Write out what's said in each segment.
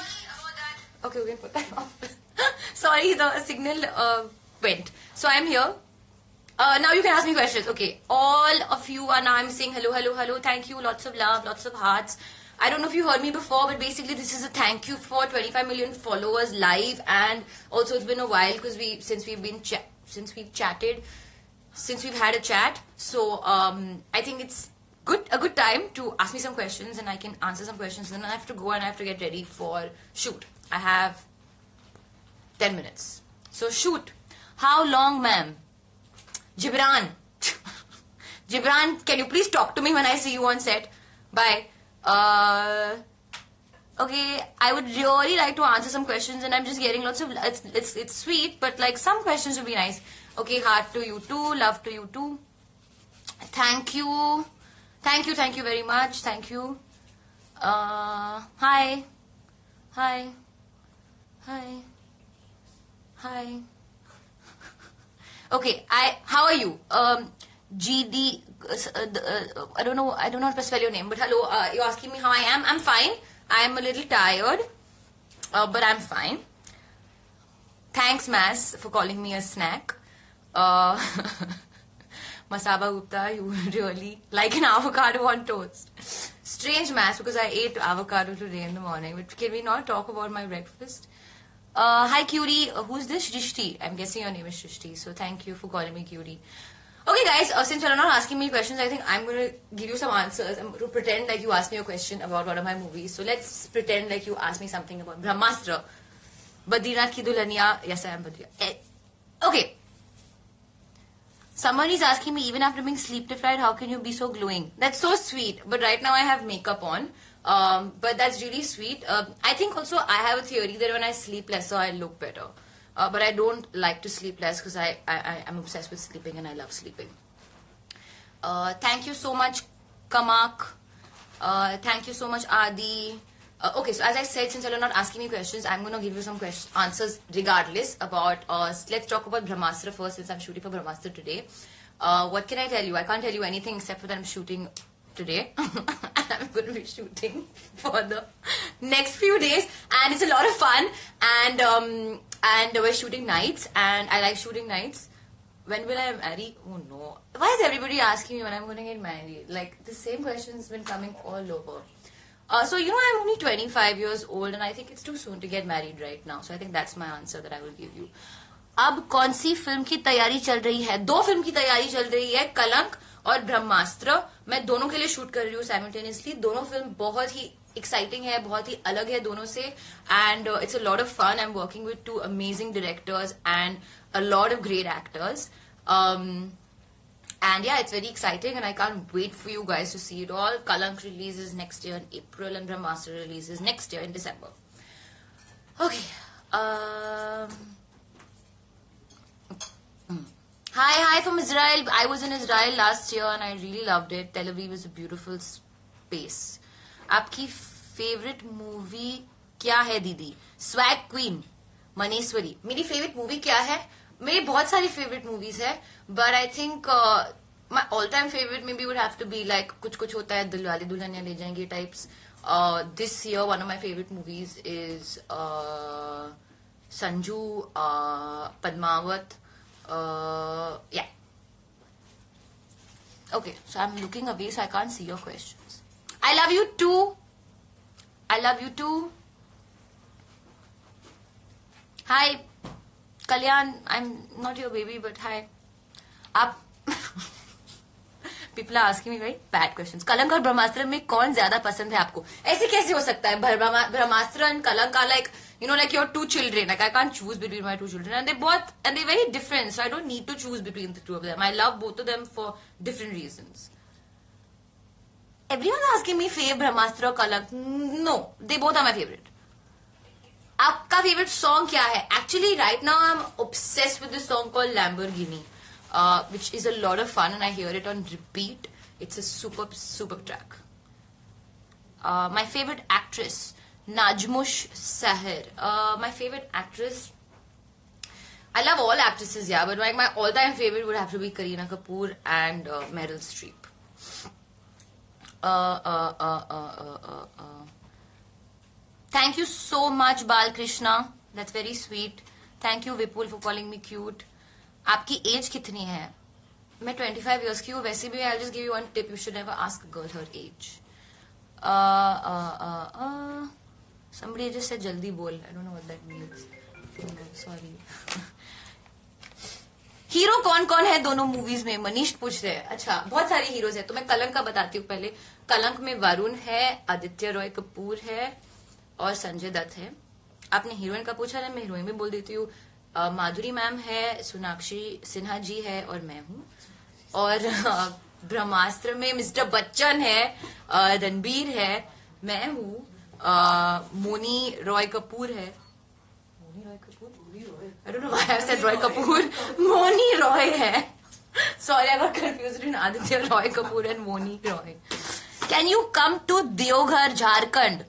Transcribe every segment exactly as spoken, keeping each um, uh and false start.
Hi. Okay, we can put that off. Sorry, the signal uh, went. So I'm here. Uh, now you can ask me questions. Okay, all of you are now, I'm saying hello, hello, hello. Thank you. Lots of love, lots of hearts. I don't know if you heard me before, but basically this is a thank you for twenty-five million followers live. And also it's been a while because we since we've been cha since we've chatted, since we've had a chat. So um, I think it's good a good time to ask me some questions and I can answer some questions. Then I have to go and I have to get ready for shoot. I have ten minutes. So shoot. How long, ma'am? Gibran. Gibran, can you please talk to me when I see you on set? Bye. Uh, okay, I would really like to answer some questions and I'm just getting lots of... It's, it's, it's sweet, but like some questions would be nice. Okay, heart to you too. Love to you too. Thank you. Thank you, thank you very much. Thank you. Uh, hi. Hi. Hi. Hi. Okay, I, how are you? Um, G D, uh, uh, I don't know, I don't know how to spell your name, but hello, uh, you're asking me how I am. I'm fine. I'm a little tired, uh, but I'm fine. Thanks, Mass, for calling me a snack. Uh, Masaba Gupta, you really like an avocado on toast. Strange, Mass, because I ate avocado today in the morning, but can we not talk about my breakfast? Uh, hi Curie, uh, who's this? Shrishti. I'm guessing your name is Shrishti, so thank you for calling me Curie. Okay guys, uh, since you're not asking me questions, I think I'm going to give you some answers um, to pretend like you asked me a question about one of my movies. So let's pretend like you asked me something about Brahmastra. Badrinath ki Dulhania. Yes, I am Badrinath. Eh. Okay. Someone is asking me, even after being sleep deprived, how can you be so glowing? That's so sweet, but right now I have makeup on. Um, but that's really sweet. Uh, I think also I have a theory that when I sleep lesser, I look better. Uh, but I don't like to sleep less because I, I, I, I'm obsessed with sleeping and I love sleeping. Uh, thank you so much, Kamak. Uh, thank you so much, Adi. Uh, okay, so as I said, since you're not asking me questions, I'm going to give you some question, answers regardless about... Uh, let's talk about Brahmastra first since I'm shooting for Brahmastra today. Uh, what can I tell you? I can't tell you anything except for that I'm shooting... today. I'm going to be shooting for the next few days and it's a lot of fun and um, and we're shooting nights and I like shooting nights. When will I marry? Oh no. Why is everybody asking me when I'm going to get married? Like the same question has been coming all over. Uh, so you know I'm only twenty-five years old and I think it's too soon to get married right now. So I think that's my answer that I will give you. Ab kaun si film ki taiyari chal rahi hai? Do film ki taiyari chal rahi hai. Kalank और ब्रह्मास्त्र मैं दोनों के लिए shoot कर रही हूँ simultaneously. दोनों film बहुत ही exciting है, बहुत ही अलग है दोनों से and uh, it's a lot of fun. I'm working with two amazing directors and a lot of great actors um, and yeah, it's very exciting and I can't wait for you guys to see it all. Kalank releases next year in April and Brahmastra releases next year in December. Okay. Um, Hi, hi from Israel. I was in Israel last year and I really loved it. Tel Aviv is a beautiful space. Aapki favorite movie kya hai, Didi? Swag Queen, Maneswari. Meri favorite movie kya hai? Meri bahut sari favorite movies hai. But I think uh, my all-time favorite maybe would have to be like Kuch Kuch Hota Hai, Dilwale Dulhaniya Le Jayenge types. Uh, this year, one of my favorite movies is uh, Sanju uh, Padmavat. Uh, yeah. Okay, so I'm looking away so I can't see your questions. I love you too. I love you too. Hi, Kalyan. I'm not your baby, but hi. Up. People are asking me very bad questions. Kalank and Brahmastra mein kaun zyada pasand hai aapko? Aise kaise ho sakta hai? Brahmastra and Kalank are like, you know, like your two children. Like I can't choose between my two children, and they both and they're very different. So I don't need to choose between the two of them. I love both of them for different reasons. Everyone's asking me favorite Brahmastra or Kalank. No, they both are my favorite. Aapka favorite song kya hai? Actually, right now I'm obsessed with this song called Lamborghini, uh, which is a lot of fun, and I hear it on repeat. It's a super super track. Uh, my favorite actress. Najmush Sahir. Uh, my favorite actress. I love all actresses, yeah, but like my all-time favorite would have to be Kareena Kapoor and uh, Meryl Streep. Uh, uh, uh, uh, uh, uh, uh. Thank you so much, Balkrishna. That's very sweet. Thank you, Vipul, for calling me cute. आपकी age कितनी है? मैं twenty-five years की हूँ. वैसे भी I'll just give you one tip. You should never ask a girl her age. Uh, uh, uh, uh. Somebody just said जल्दी बोल. I don't know what that means. Sorry. Hero कौन कौन है दोनों मूवीज में? मनीष पूछ रहे हैं. अच्छा, बहुत सारे हीरोज हैं. तो मैं कलंक का बताती हूँ पहले. कलंक में वरुण है, आदित्य रॉय कपूर है और संजय दत्त है. आपने हीरोइन का पूछा ना, मैं हीरोइन भी बोल देती हूँ. माधुरी मैम है, सोनाक्षी सिन्हा जी है और मैं हूँ. और ब्रह्मास्त्र में मिस्टर बच्चन है, रणबीर है, मैं हूँ. मोनी रॉय कपूर है. I don't know why I said Roy Kapoor. Moni Roy है. Sorry, I got confused in Aditya Roy Kapoor and Moni Roy. Can you come to Deoghar, Jharkhand?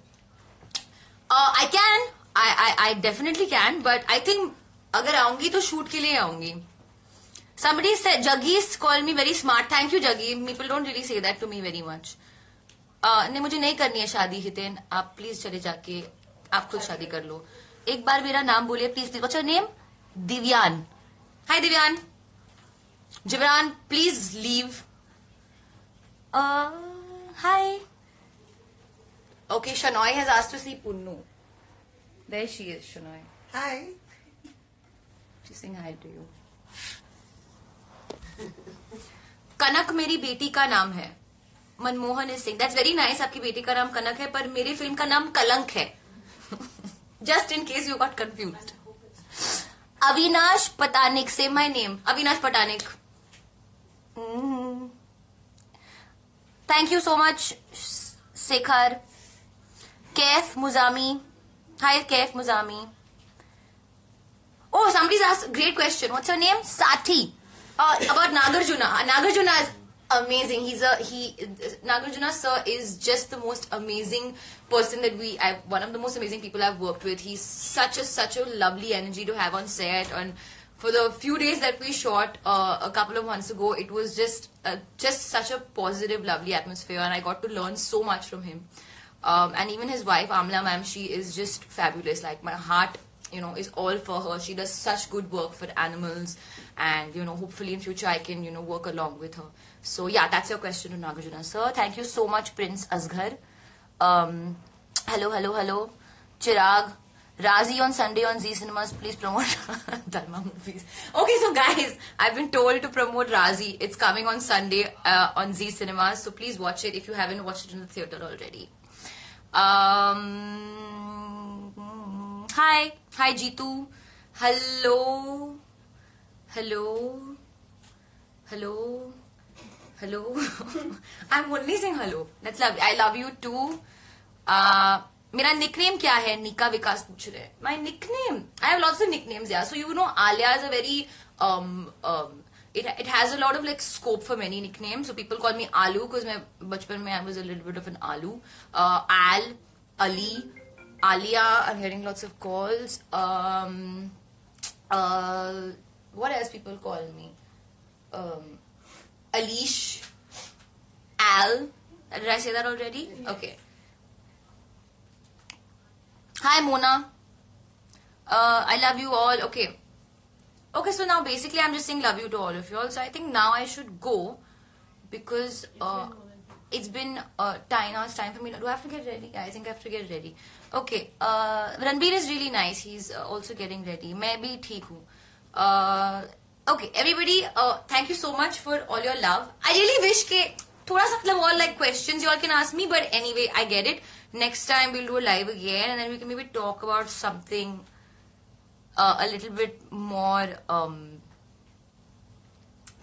Uh, I can. I I I definitely can. But I think अगर आऊँगी तो shoot के लिए आऊँगी. Somebody said Jaggies called me very smart. Thank you, Jaggi. People don't really say that to me very much. Uh, नहीं मुझे नहीं करनी है शादी हितेन. आप please चले जाके आप खुद शादी कर लो. एक बार मेरा नाम बोलिए please please. What's your name? Divyan. Hi Divyan. Jibran please leave. Hi. Okay, Shanoy has asked to see Punnu. There she is. Shanoy hi. She saying hi to you. Kanak मेरी बेटी का नाम है. Manmohan is saying that's very nice. आपकी बेटी का नाम कनक है पर मेरी फिल्म का नाम कलंक है. Just in case you got confused. Avinash Patanik, say my name. Avinash Patanik. Mm-hmm. Thank you so much, Sekhar. Kaif Muzami. Hi, Kaif Muzami. Oh, somebody's asked great question. What's your name? Sathi. Uh, about Nagarjuna. Nagarjuna is amazing. He's a he. Nagarjuna sir is just the most amazing person that we. I, one of the most amazing people I've worked with. He's such a such a lovely energy to have on set. And for the few days that we shot uh, a couple of months ago, it was just uh, just such a positive, lovely atmosphere, and I got to learn so much from him. Um, and even his wife Amla, ma'am, she is just fabulous. Like my heart, you know, is all for her. She does such good work for animals, and you know, hopefully in future I can you know work along with her. So yeah, that's your question to Nagarjuna sir. Thank you so much, Prince Asghar. Um, hello, hello, hello, Chirag. Razi on Sunday on Z Cinemas. Please promote Dharma movies. Okay, so guys, I've been told to promote Razi. It's coming on Sunday uh, on Z Cinemas. So please watch it if you haven't watched it in the theater already. Um, hi, hi, Jitu. Hello, hello, hello. Hello, I'm only saying hello. That's lovely. I love you too. Uh, मेरा nickname क्या है? निका विकास पूछ रहे हैं. My nickname. I have lots of nicknames, yeah. So you know, Alia is a very um um. It it has a lot of like scope for many nicknames. So people call me Alu because मैं बचपन में I was a little bit of an Alu. Uh, Al, Ali, Alia. I'm hearing lots of calls. Um, uh, what else people call me? Um. Alish, Al, did I say that already? Okay. Hi Mona, uh, I love you all. Okay, okay. So now basically I'm just saying love you to all of you all. So I think now I should go because uh, it's been uh, time. Now it's time for me. Do I have to get ready? Yeah, I think I have to get ready. Okay. Uh, Ranbir is really nice. He's uh, also getting ready. मैं भी ठीक हूँ. Okay, everybody, uh, thank you so much for all your love. I really wish that thoda sa matlab all like questions you all can ask me, but anyway, I get it. Next time we'll do a live again, and then we can maybe talk about something uh, a little bit more. Um,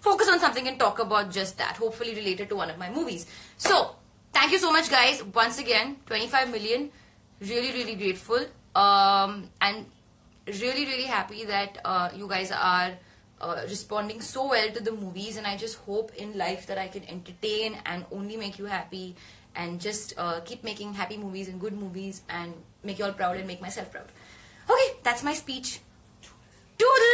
focus on something and talk about just that. Hopefully, related to one of my movies. So, thank you so much, guys. Once again, twenty-five million. Really, really grateful. Um, and really, really happy that uh, you guys are. Uh, responding so well to the movies, and I just hope in life that I can entertain and only make you happy, and just uh, keep making happy movies and good movies and make you all proud and make myself proud. Okay, that's my speech. To the